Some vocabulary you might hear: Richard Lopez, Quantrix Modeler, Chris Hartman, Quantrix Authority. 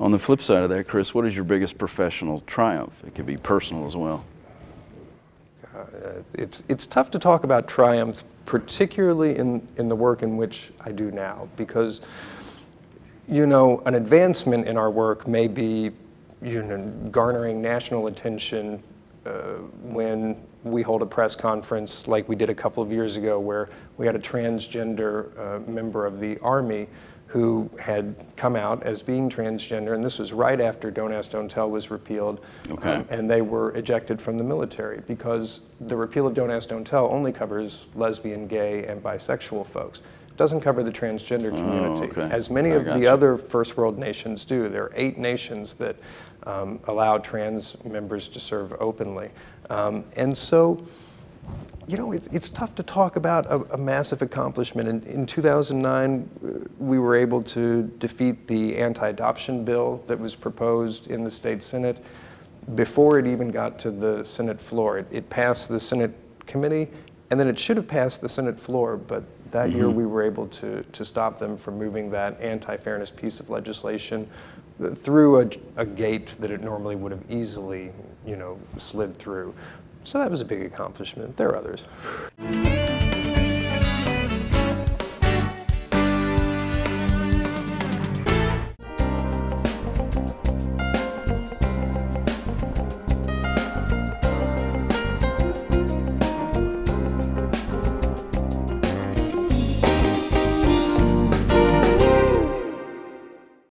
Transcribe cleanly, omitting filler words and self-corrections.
On the flip side of that, Chris, what is your biggest professional triumph? It could be personal as well. It's tough to talk about triumphs, particularly in the work in which I do now, because, you know, an advancement in our work may be, you know, garnering national attention when we hold a press conference like we did a couple of years ago, where we had a transgender member of the Army who had come out as being transgender, and this was right after Don't Ask, Don't Tell was repealed, okay. And they were ejected from the military because the repeal of Don't Ask, Don't Tell only covers lesbian, gay, and bisexual folks. It doesn't cover the transgender community, oh, okay. as many of the other first world nations do. There are 8 nations that allow trans members to serve openly. And so, you know, it's tough to talk about a massive accomplishment. In 2009, we were able to defeat the anti-adoption bill that was proposed in the state Senate before it even got to the Senate floor. It passed the Senate committee, and then it should have passed the Senate floor, but that mm-hmm. year we were able to stop them from moving that anti-fairness piece of legislation through a gate that it normally would have easily, you know, slid through. So that was a big accomplishment. There are others.